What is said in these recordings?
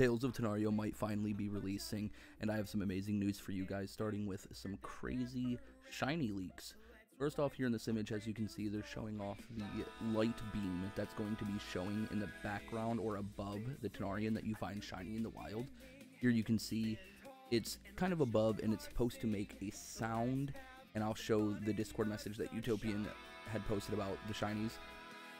Tales of Tenario might finally be releasing, and I have some amazing news for you guys, starting with some crazy shiny leaks. First off, here in this image, as you can see, they're showing off the light beam that's going to be showing in the background or above the Tenarion that you find shiny in the wild. Here you can see it's kind of above, and it's supposed to make a sound, and I'll show the Discord message that Utopian had posted about the shinies.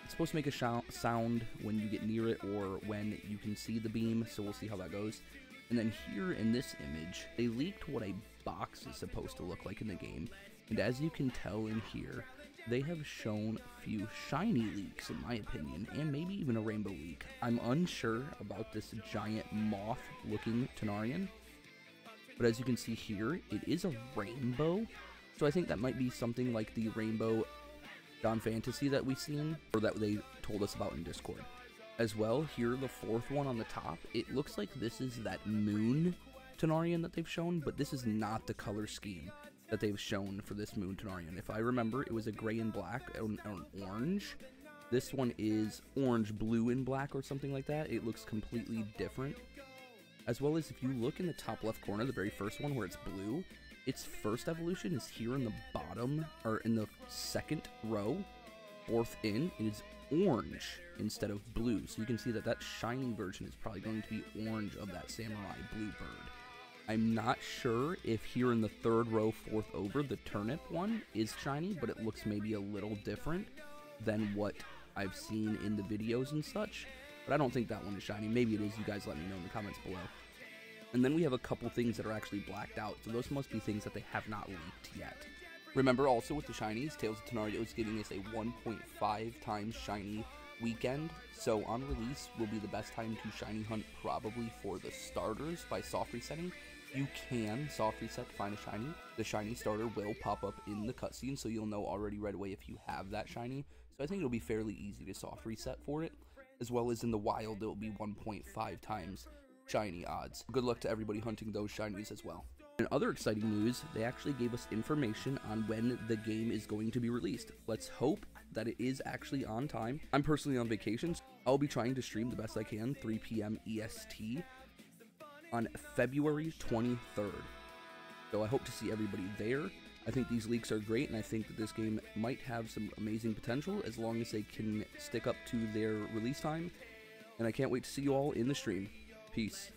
It's supposed to make a sound when you get near it or when you can see the beam, so we'll see how that goes. And then here in this image, they leaked what a box is supposed to look like in the game. And as you can tell in here, they have shown a few shiny leaks, in my opinion, and maybe even a rainbow leak. I'm unsure about this giant moth-looking Tenarion, but as you can see here, it is a rainbow. So I think that might be something like the rainbow Dawn Fantasy that we've seen, or that they told us about in Discord. As well, here, the fourth one on the top, it looks like this is that moon Tenarion that they've shown, but this is not the color scheme that they've shown for this moon Tenarion. If I remember, it was a gray and black and orange. This one is orange, blue, and black or something like that. It looks completely different. As well as if you look in the top left corner, the very first one where it's blue, its first evolution is here in the bottom, or in the second row, fourth in. It is orange instead of blue, so you can see that that shiny version is probably going to be orange of that samurai blue bird. I'm not sure if here in the third row, fourth over, the turnip one is shiny, but it looks maybe a little different than what I've seen in the videos and such, but I don't think that one is shiny. Maybe it is. You guys let me know in the comments below. And then we have a couple things that are actually blacked out, so those must be things that they have not leaked yet. Remember also with the shinies, Tales of Tenario is giving us a 1.5 times shiny weekend, so on release will be the best time to shiny hunt probably for the starters by soft resetting. You can soft reset to find a shiny. The shiny starter will pop up in the cutscene, so you'll know already right away if you have that shiny, so I think it'll be fairly easy to soft reset for it, as well as in the wild it will be 1.5 times shiny odds. Good luck to everybody hunting those shinies as well. In other exciting news, they actually gave us information on when the game is going to be released. Let's hope that it is actually on time. I'm personally on vacation, so I'll be trying to stream the best I can 3 PM EST on February 23rd. So I hope to see everybody there. I think these leaks are great, and I think that this game might have some amazing potential as long as they can stick up to their release time. And I can't wait to see you all in the stream. Peace.